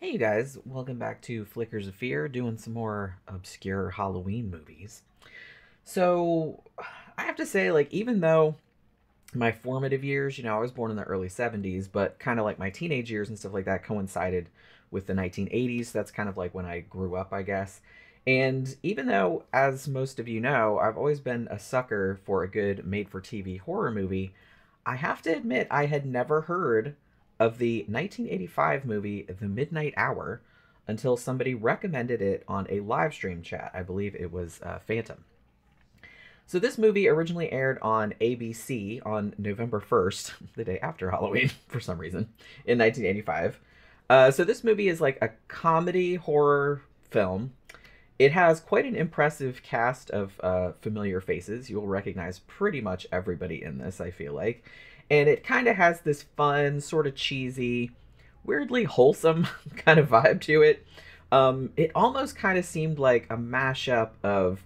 Hey you guys, welcome back to Flickers of Fear, doing some more obscure Halloween movies. So, I have to say, like, even though my formative years, you know, I was born in the early 70s, but kind of like my teenage years and stuff like that coincided with the 1980s, so that's kind of like when I grew up, I guess. And even though, as most of you know, I've always been a sucker for a good made-for-TV horror movie, I have to admit I had never heard of the 1985 movie The Midnight Hour until somebody recommended it on a live stream chat. I believe it was Phantom. So this movie originally aired on ABC on November 1st, the day after Halloween for some reason, in 1985. So this movie is like a comedy horror film. It has quite an impressive cast of familiar faces. You'll recognize pretty much everybody in this, I feel like. And it kind of has this fun, sort of cheesy, weirdly wholesome kind of vibe to it. It almost kind of seemed like a mashup of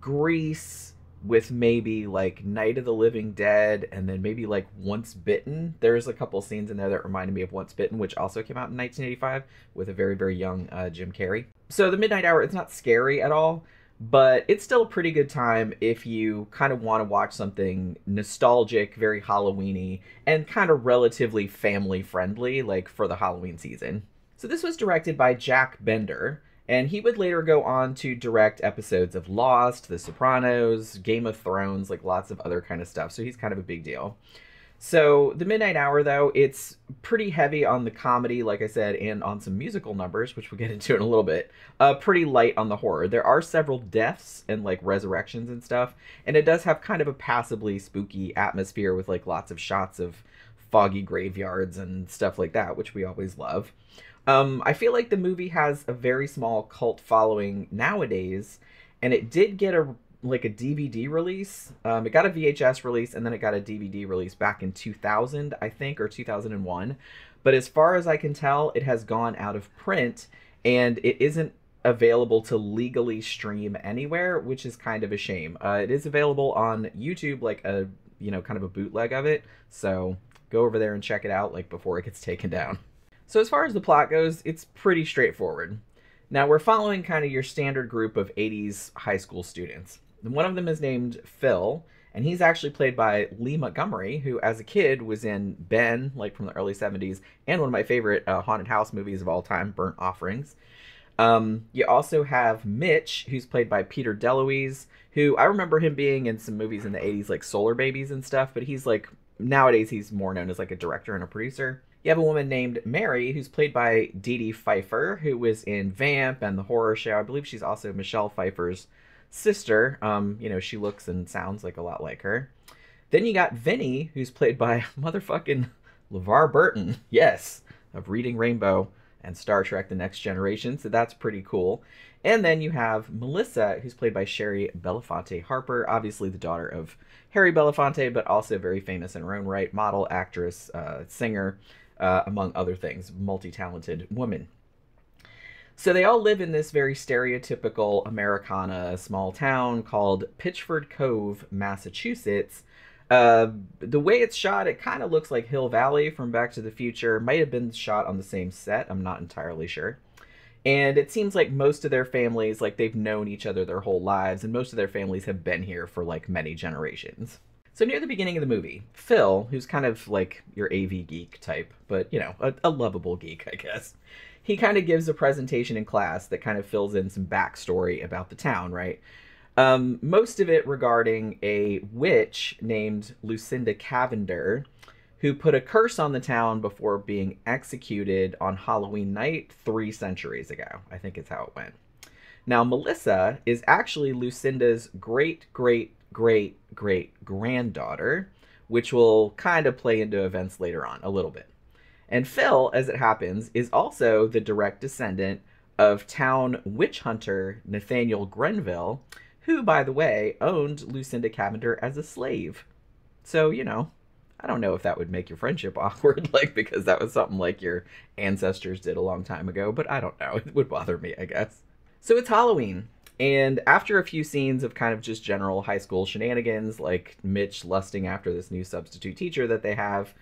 Grease with maybe like Night of the Living Dead and then maybe like Once Bitten. There's a couple scenes in there that reminded me of Once Bitten, which also came out in 1985 with a very, very young Jim Carrey. So The Midnight Hour, it's not scary at all, but it's still a pretty good time if you kind of want to watch something nostalgic, very Halloween-y, and kind of relatively family-friendly, like for the Halloween season. So this was directed by Jack Bender, and he would later go on to direct episodes of Lost, The Sopranos, Game of Thrones, like lots of other kind of stuff, so he's kind of a big deal. So The Midnight Hour, though, it's pretty heavy on the comedy, like I said, and on some musical numbers, which we'll get into in a little bit. Pretty light on the horror. There are several deaths and, like, resurrections and stuff, and it does have kind of a passably spooky atmosphere with, like, lots of shots of foggy graveyards and stuff like that, which we always love. I feel like the movie has a very small cult following nowadays, and it did get a DVD release. It got a VHS release and then it got a DVD release back in 2000, I think, or 2001. But as far as I can tell, it has gone out of print and it isn't available to legally stream anywhere, which is kind of a shame. It is available on YouTube, like a, you know, kind of a bootleg of it. So go over there and check it out, like, before it gets taken down. So as far as the plot goes, it's pretty straightforward. Now we're following kind of your standard group of 80s high school students. One of them is named Phil, and he's actually played by Lee Montgomery, who as a kid was in Ben, like from the early 70s, and one of my favorite haunted house movies of all time, Burnt Offerings. You also have Mitch, who's played by Peter DeLuise, who I remember him being in some movies in the 80s, like Solar Babies and stuff, but he's like, nowadays he's more known as like a director and a producer. You have a woman named Mary, who's played by Dee Dee Pfeiffer, who was in Vamp and The Horror Show. I believe she's also Michelle Pfeiffer's sister. You know, she looks and sounds like a lot like her. Then you got Vinny, who's played by motherfucking LeVar Burton, yes, of Reading Rainbow and Star Trek: The Next Generation, so that's pretty cool. And then you have Melissa, who's played by Sherry Belafonte Harper, obviously the daughter of Harry Belafonte, but also very famous in her own right, model, actress, singer, among other things, multi-talented woman. So they all live in this very stereotypical Americana small town called Pitchford Cove, Massachusetts. The way it's shot, it kind of looks like Hill Valley from Back to the Future. Might have been shot on the same set. I'm not entirely sure. And it seems like most of their families, like they've known each other their whole lives, and most of their families have been here for like many generations. So near the beginning of the movie, Phil, who's kind of like your AV geek type, but, you know, a lovable geek, I guess. He kind of gives a presentation in class that kind of fills in some backstory about the town, right? Most of it regarding a witch named Lucinda Cavender, who put a curse on the town before being executed on Halloween night 3 centuries ago. I think is how it went. Now, Melissa is actually Lucinda's great-great-great-great-granddaughter, which will kind of play into events later on a little bit. And Phil, as it happens, is also the direct descendant of town witch hunter Nathaniel Grenville, who, by the way, owned Lucinda Cavender as a slave. So, you know, I don't know if that would make your friendship awkward, like, because that was something like your ancestors did a long time ago, but I don't know. It would bother me, I guess. So it's Halloween, and after a few scenes of kind of just general high school shenanigans, like Mitch lusting after this new substitute teacher that they have,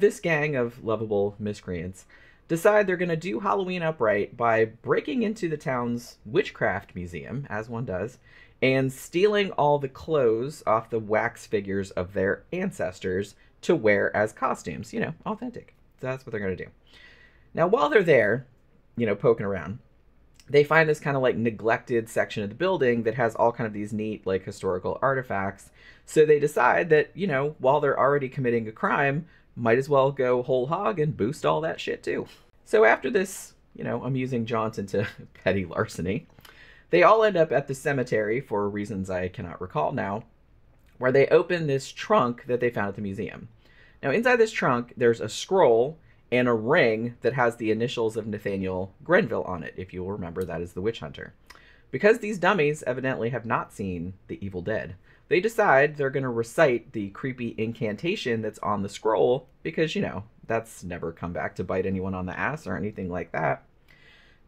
this gang of lovable miscreants decide they're going to do Halloween upright by breaking into the town's witchcraft museum, as one does, and stealing all the clothes off the wax figures of their ancestors to wear as costumes. You know, authentic. So that's what they're going to do. Now, while they're there, you know, poking around, they find this kind of like neglected section of the building that has all kind of these neat like historical artifacts. So they decide that, you know, while they're already committing a crime, might as well go whole hog and boost all that shit too. So after this, you know, amusing jaunt into petty larceny, they all end up at the cemetery for reasons I cannot recall now, where they open this trunk that they found at the museum. Now inside this trunk, there's a scroll and a ring that has the initials of Nathaniel Grenville on it, if you'll remember, that is the witch hunter. Because these dummies evidently have not seen The Evil Dead, they decide they're going to recite the creepy incantation that's on the scroll because, you know, that's never come back to bite anyone on the ass or anything like that.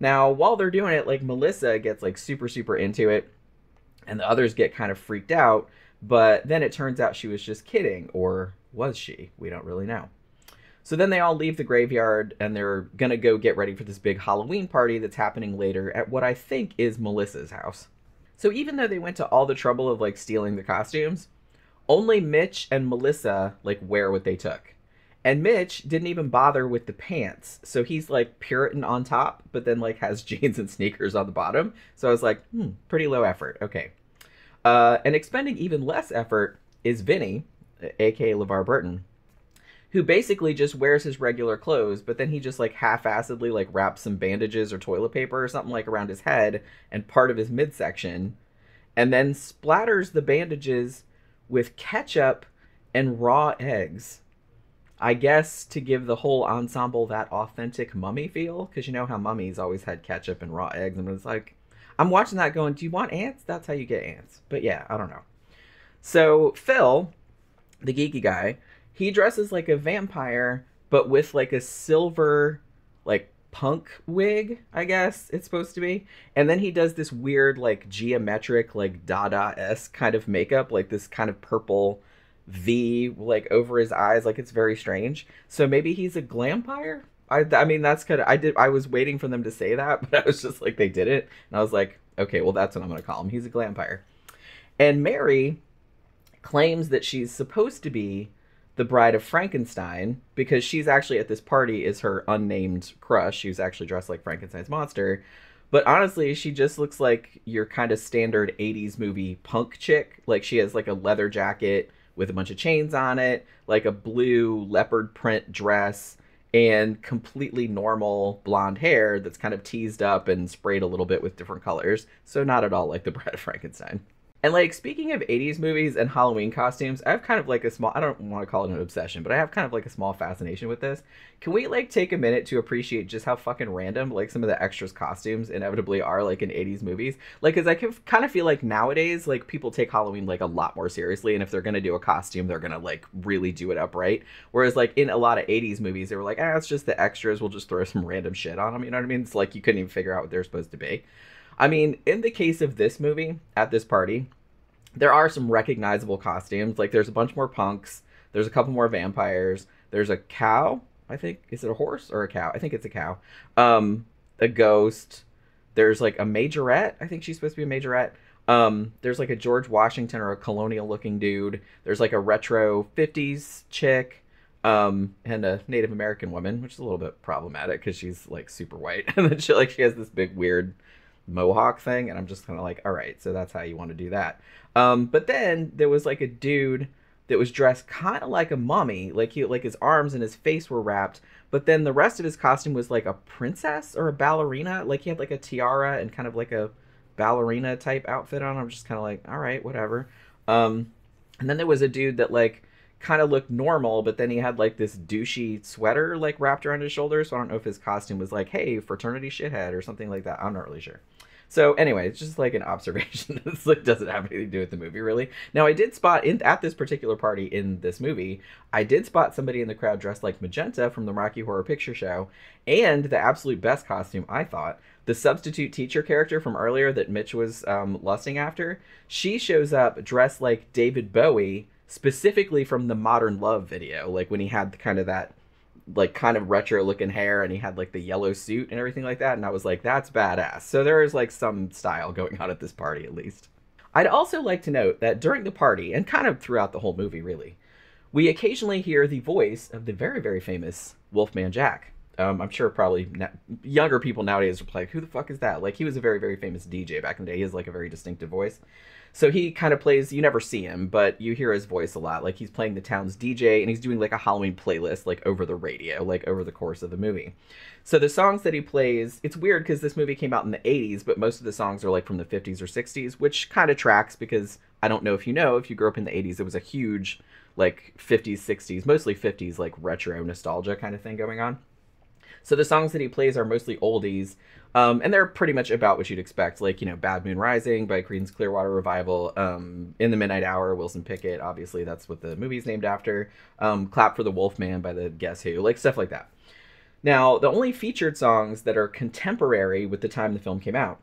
Now, while they're doing it, like, Melissa gets, like, super, super into it, and the others get kind of freaked out, but then it turns out she was just kidding, or was she? We don't really know. So then they all leave the graveyard and they're going to go get ready for this big Halloween party that's happening later at what I think is Melissa's house. So even though they went to all the trouble of like stealing the costumes, only Mitch and Melissa like wear what they took. And Mitch didn't even bother with the pants. So he's like Puritan on top, but then like has jeans and sneakers on the bottom. So I was like, pretty low effort. Okay. And expending even less effort is Vinny, aka LeVar Burton, who basically just wears his regular clothes, but then he just like half-assedly like wraps some bandages or toilet paper or something like around his head and part of his midsection, and then splatters the bandages with ketchup and raw eggs. I guess to give the whole ensemble that authentic mummy feel, because you know how mummies always had ketchup and raw eggs, and it's like, I'm watching that going, do you want ants? That's how you get ants. But yeah, I don't know. So Phil, the geeky guy, he dresses like a vampire, but with like a silver, like punk wig, I guess it's supposed to be. And then he does this weird, like geometric, like Dada-esque kind of makeup, like this kind of purple V, like over his eyes. Like it's very strange. So maybe he's a glampire. I mean, that's kind of, I was waiting for them to say that, but I was just like, they did it. And I was like, okay, well, that's what I'm going to call him. He's a glampire. And Mary claims that she's supposed to be the Bride of Frankenstein, because she's actually at this party is her unnamed crush, who's actually dressed like Frankenstein's monster. But honestly, she just looks like your kind of standard 80s movie punk chick. Like she has like a leather jacket with a bunch of chains on it, like a blue leopard print dress, and completely normal blonde hair that's kind of teased up and sprayed a little bit with different colors. So not at all like the Bride of Frankenstein. And, like, speaking of 80s movies and Halloween costumes, I have kind of, like, a small... I don't want to call it an obsession, but I have kind of, like, a small fascination with this. Can we, like, take a minute to appreciate just how fucking random, like, some of the extras' costumes inevitably are, like, in 80s movies? Like, because I can kind of feel like nowadays, like, people take Halloween, like, a lot more seriously. And if they're going to do a costume, they're going to, like, really do it upright. Whereas, like, in a lot of 80s movies, they were like, it's just the extras. We'll just throw some random shit on them. You know what I mean? It's like you couldn't even figure out what they're supposed to be. I mean, in the case of this movie, at this party, there are some recognizable costumes. Like, there's a bunch more punks. There's a couple more vampires. There's a cow, I think. Is it a horse or a cow? I think it's a cow. A ghost. There's, like, a majorette. I think she's supposed to be a majorette. There's, like, a George Washington or a colonial-looking dude. There's, like, a retro 50s chick. And a Native American woman, which is a little bit problematic because she's, like, super white. And then she has this big, weird mohawk thing, and I'm just kind of like, all right, so that's how you want to do that. But then there was like a dude that was dressed kind of like a mummy, like he, like his arms and his face were wrapped, but then the rest of his costume was like a princess or a ballerina. Like he had like a tiara and kind of like a ballerina type outfit on. I'm just kind of like, all right, whatever. And then there was a dude that like kind of looked normal, but then he had like this douchey sweater like wrapped around his shoulder. So I don't know if his costume was like, hey, fraternity shithead or something like that. I'm not really sure. So anyway, it's just like an observation. This like doesn't have anything to do with the movie, really. Now, I did spot at this particular party in this movie, I did spot somebody in the crowd dressed like Magenta from the Rocky Horror Picture Show, and the absolute best costume, I thought, the substitute teacher character from earlier that Mitch was lusting after. She shows up dressed like David Bowie, specifically from the Modern Love video, like when he had kind of that like kind of retro looking hair, and he had like the yellow suit and everything like that, and I was like, that's badass. So there is like some style going on at this party, at least. I'd also like to note that during the party, and kind of throughout the whole movie really, we occasionally hear the voice of the very, very famous Wolfman Jack. I'm sure probably younger people nowadays are like, who the fuck is that? Like, he was a very, very famous DJ back in the day. He has like a very distinctive voice. So he kind of plays, you never see him, but you hear his voice a lot. Like, he's playing the town's DJ, and he's doing like a Halloween playlist, like over the radio, like over the course of the movie. So the songs that he plays, it's weird because this movie came out in the 80s, but most of the songs are like from the 50s or 60s, which kind of tracks because I don't know if you know, if you grew up in the 80s, it was a huge like 50s, 60s, mostly 50s, like retro nostalgia kind of thing going on. So the songs that he plays are mostly oldies, and they're pretty much about what you'd expect, like, you know, Bad Moon Rising by Creedence Clearwater Revival, In the Midnight Hour, Wilson Pickett, obviously that's what the movie's named after, Clap for the Wolfman by the Guess Who, like stuff like that. Now, the only featured songs that are contemporary with the time the film came out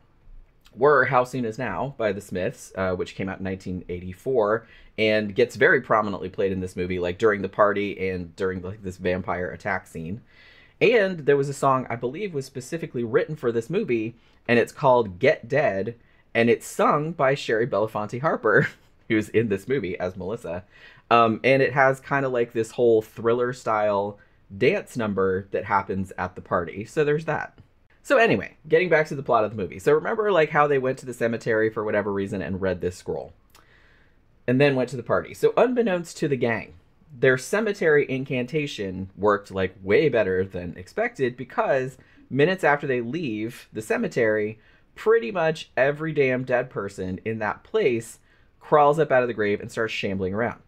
were How Soon Is Now by the Smiths, which came out in 1984 and gets very prominently played in this movie, like during the party and during like this vampire attack scene. And there was a song I believe was specifically written for this movie, and it's called Get Dead, and it's sung by Sherry Belafonte Harper, who's in this movie as Melissa. And it has kind of like this whole thriller style dance number that happens at the party. So there's that. So anyway, getting back to the plot of the movie. So remember like how they went to the cemetery for whatever reason and read this scroll and then went to the party. So unbeknownst to the gang, their cemetery incantation worked like way better than expected, because minutes after they leave the cemetery, pretty much every damn dead person in that place crawls up out of the grave and starts shambling around.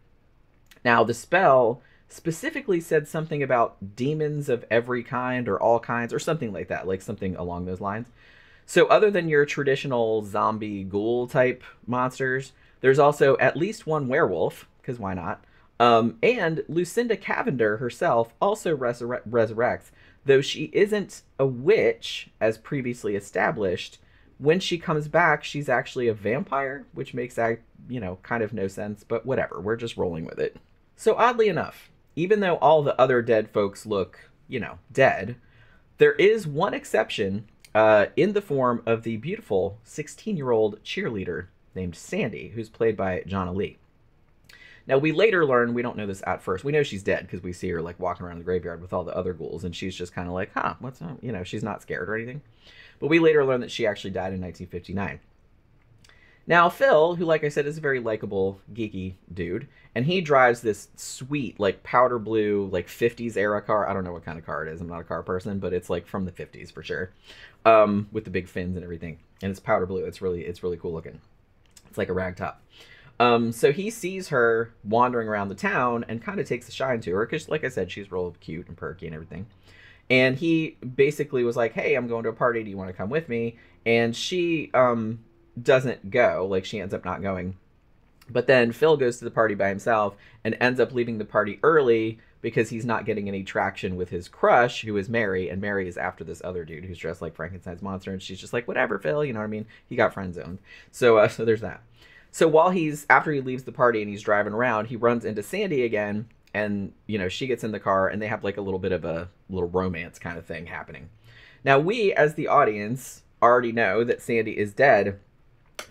Now, the spell specifically said something about demons of every kind or all kinds or something like that, like something along those lines. So other than your traditional zombie ghoul type monsters, there's also at least one werewolf, because why not? And Lucinda Cavender herself also resurrects, though she isn't a witch, as previously established. When she comes back, she's actually a vampire, which makes, you know, kind of no sense, but whatever. We're just rolling with it. So oddly enough, even though all the other dead folks look, you know, dead, there is one exception in the form of the beautiful 16-year-old cheerleader named Sandy, who's played by Jonna Lee. Now, we later learn, we don't know this at first, we know she's dead because we see her like walking around the graveyard with all the other ghouls, and she's just kind of like, huh, what's up? You know, she's not scared or anything. But we later learn that she actually died in 1959. Now, Phil, who, like I said, is a very likable, geeky dude, and he drives this sweet, like, powder blue, like, 50s era car. I don't know what kind of car it is. I'm not a car person, but it's, like, from the 50s for sure, with the big fins and everything. And it's powder blue. It's really cool looking. It's like a rag top. So he sees her wandering around the town and kind of takes a shine to her because, like I said, she's real cute and perky and everything. And he basically was like, hey, I'm going to a party. Do you want to come with me? And she doesn't go. Like, she ends up not going. But then Phil goes to the party by himself and ends up leaving the party early because he's not getting any traction with his crush, who is Mary. And Mary is after this other dude who's dressed like Frankenstein's monster. And she's just like, whatever, Phil. You know what I mean? He got friend zoned. So there's that. So while after he leaves the party and he's driving around, he runs into Sandy again, and, you know, she gets in the car, and they have like a little bit of a little romance kind of thing happening. Now, we as the audience already know that Sandy is dead,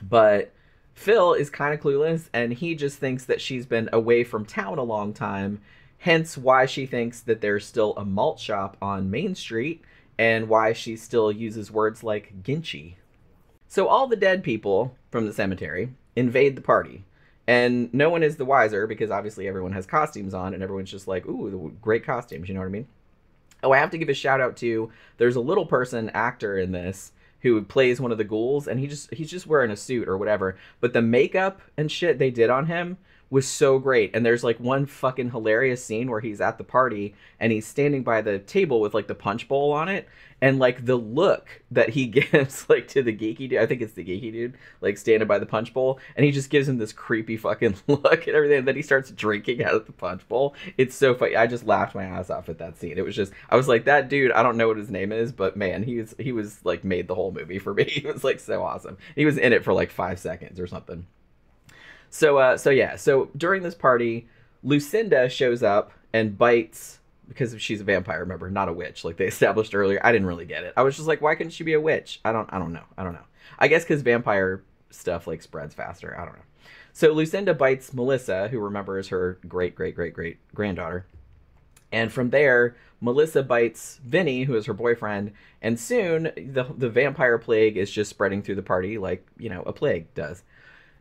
but Phil is kind of clueless, and he just thinks that she's been away from town a long time, hence why she thinks that there's still a malt shop on Main Street and why she still uses words like Ginchi. So all the dead people from the cemetery invade the party, and no one is the wiser because obviously everyone has costumes on and everyone's just like, ooh, great costumes, you know what I mean? Oh, I have to give a shout out to, there's a little person actor in this who plays one of the ghouls, and he's just wearing a suit or whatever, but the makeup and shit they did on him was so great. And there's like one fucking hilarious scene where he's at the party and he's standing by the table with like the punch bowl on it, and like the look that he gives like to the geeky dude, I think it's the geeky dude, like standing by the punch bowl, and he just gives him this creepy fucking look and everything, and then he starts drinking out of the punch bowl. It's so funny. I just laughed my ass off at that scene. It was just, I was like, that dude, I don't know what his name is, but man, he was like made the whole movie for me. It was like so awesome. He was in it for like 5 seconds or something. So yeah, so during this party, Lucinda shows up and bites because she's a vampire, remember, not a witch, like they established earlier. I didn't really get it. I was just like, why couldn't she be a witch? I don't know. I guess because vampire stuff like spreads faster. I don't know. So Lucinda bites Melissa, who remembers her great-great-great-great-granddaughter. And from there, Melissa bites Vinny, who is her boyfriend. And soon, the vampire plague is just spreading through the party like, you know, a plague does.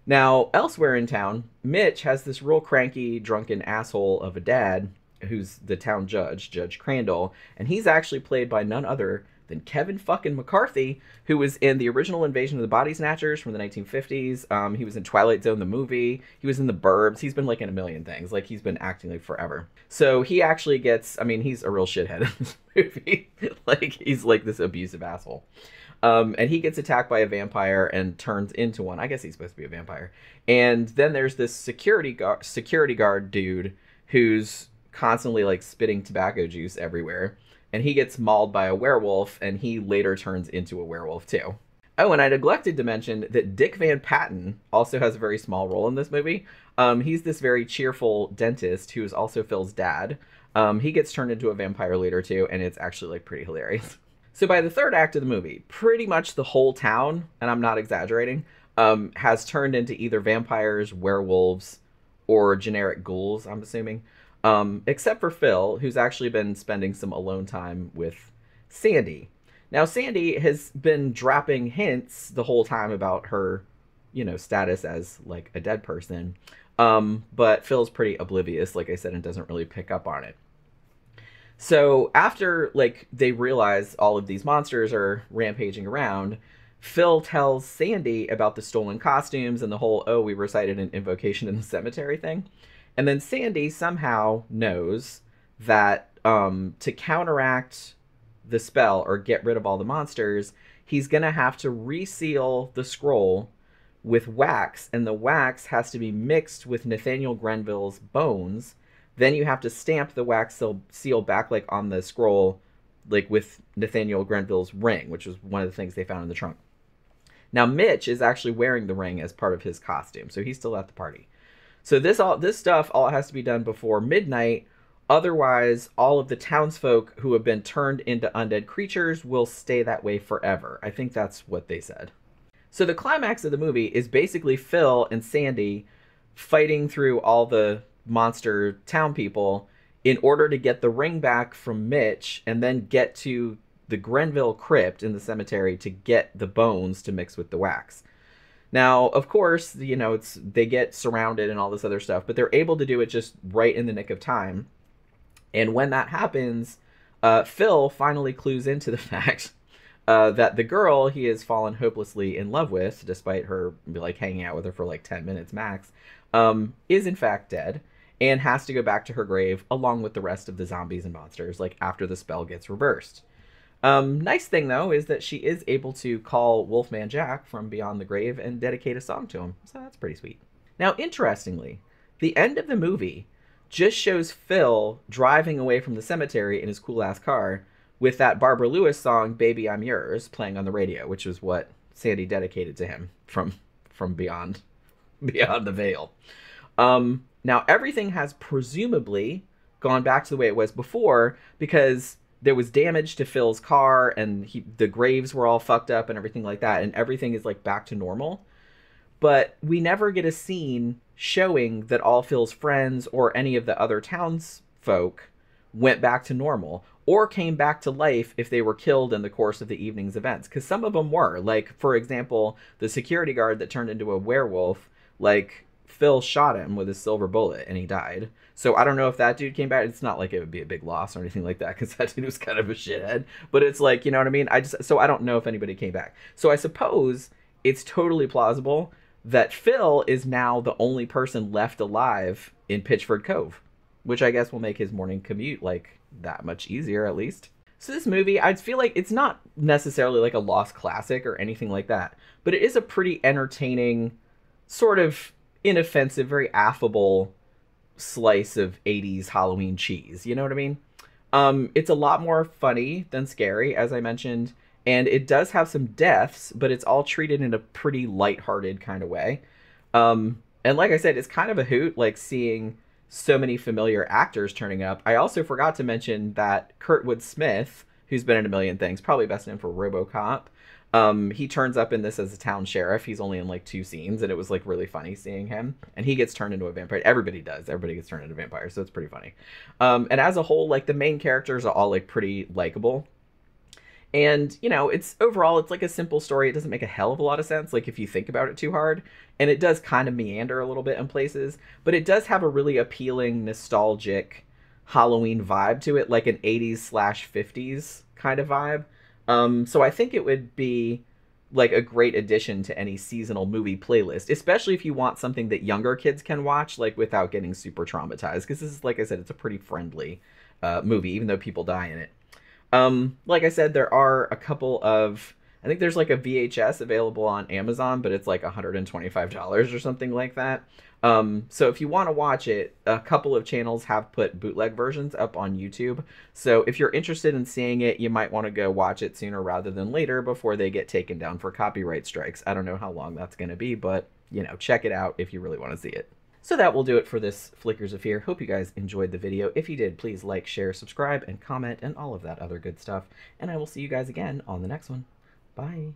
Now, elsewhere in town, Mitch has this real cranky, drunken asshole of a dad who's the town judge, Judge Crandall. And he's actually played by none other than Kevin fucking McCarthy, who was in the original Invasion of the Body Snatchers from the 1950s. He was in Twilight Zone, the movie. He was in The Burbs. He's been, like, in a million things. Like, he's been acting, like, forever. So he actually gets... I mean, he's a real shithead in this movie. Like, he's, like, this abusive asshole. And he gets attacked by a vampire and turns into one. I guess he's supposed to be a vampire. And then there's this security guard dude who's constantly, like, spitting tobacco juice everywhere. And he gets mauled by a werewolf, and he later turns into a werewolf, too. Oh, and I neglected to mention that Dick Van Patten also has a very small role in this movie. He's this very cheerful dentist who is also Phil's dad. He gets turned into a vampire later, too, and it's actually, like, pretty hilarious. So by the third act of the movie, pretty much the whole town, and I'm not exaggerating, has turned into either vampires, werewolves, or generic ghouls, I'm assuming. Except for Phil, who's actually been spending some alone time with Sandy. Now, Sandy has been dropping hints the whole time about her, you know, status as, like, a dead person. But Phil's pretty oblivious, like I said, and doesn't really pick up on it. So after, like, they realize all of these monsters are rampaging around, Phil tells Sandy about the stolen costumes and the whole, oh, we recited an invocation in the cemetery thing. And then Sandy somehow knows that to counteract the spell or get rid of all the monsters, he's going to have to reseal the scroll with wax. And the wax has to be mixed with Nathaniel Grenville's bones. Then you have to stamp the wax seal back, like, on the scroll, like, with Nathaniel Grenville's ring, which was one of the things they found in the trunk. Now, Mitch is actually wearing the ring as part of his costume, so he's still at the party. So this stuff all has to be done before midnight. Otherwise, all of the townsfolk who have been turned into undead creatures will stay that way forever. I think that's what they said. So the climax of the movie is basically Phil and Sandy fighting through all the monster town people in order to get the ring back from Mitch and then get to the Grenville crypt in the cemetery to get the bones to mix with the wax. Now, of course, you know, they get surrounded and all this other stuff, but they're able to do it just right in the nick of time. And when that happens, Phil finally clues into the fact that the girl he has fallen hopelessly in love with, despite her, like, hanging out with her for, like, 10 minutes max, is in fact dead and has to go back to her grave along with the rest of the zombies and monsters, like, after the spell gets reversed. Nice thing, though, is that she is able to call Wolfman Jack from beyond the grave and dedicate a song to him. So that's pretty sweet. Now, interestingly, the end of the movie just shows Phil driving away from the cemetery in his cool-ass car with that Barbara Lewis song, Baby, I'm Yours, playing on the radio, which was what Sandy dedicated to him from beyond the veil. Now, everything has presumably gone back to the way it was before because... there was damage to Phil's car, and the graves were all fucked up and everything like that, and everything is, like, back to normal. But we never get a scene showing that all Phil's friends or any of the other townsfolk went back to normal or came back to life if they were killed in the course of the evening's events. Because some of them were. Like, for example, the security guard that turned into a werewolf, like... Phil shot him with his silver bullet and he died. So I don't know if that dude came back. It's not like it would be a big loss or anything like that because that dude was kind of a shithead. But it's like, you know what I mean? So I don't know if anybody came back. So I suppose it's totally plausible that Phil is now the only person left alive in Pitchford Cove, which I guess will make his morning commute like that much easier at least. So this movie, I feel like it's not necessarily like a lost classic or anything like that, but it is a pretty entertaining sort of inoffensive, very affable slice of 80s Halloween cheese. You know what I mean? It's a lot more funny than scary, as I mentioned, and it does have some deaths, but it's all treated in a pretty lighthearted kind of way. And like I said, it's kind of a hoot, like seeing so many familiar actors turning up. I also forgot to mention that Kurtwood Smith, who's been in a million things, probably best known for RoboCop, he turns up in this as a town sheriff. He's only in like 2 scenes, and it was like really funny seeing him. And he gets turned into a vampire. Everybody does. Everybody gets turned into vampires, so it's pretty funny. And as a whole, like the main characters are all like pretty likable. And, you know, it's overall, it's like a simple story. It doesn't make a hell of a lot of sense, like if you think about it too hard. And it does kind of meander a little bit in places, but it does have a really appealing, nostalgic Halloween vibe to it, like an 80s/50s kind of vibe. So I think it would be like a great addition to any seasonal movie playlist, especially if you want something that younger kids can watch, like without getting super traumatized. Because this is, like I said, it's a pretty friendly movie, even though people die in it. Like I said, there are a couple of, I think there's like a VHS available on Amazon, but it's like $125 or something like that. So if you want to watch it, a couple of channels have put bootleg versions up on YouTube. So if you're interested in seeing it, you might want to go watch it sooner rather than later before they get taken down for copyright strikes. I don't know how long that's going to be, but, you know, check it out if you really want to see it. So that will do it for this Flickers of Fear. Hope you guys enjoyed the video. If you did, please like, share, subscribe, and comment, and all of that other good stuff. And I will see you guys again on the next one. Bye.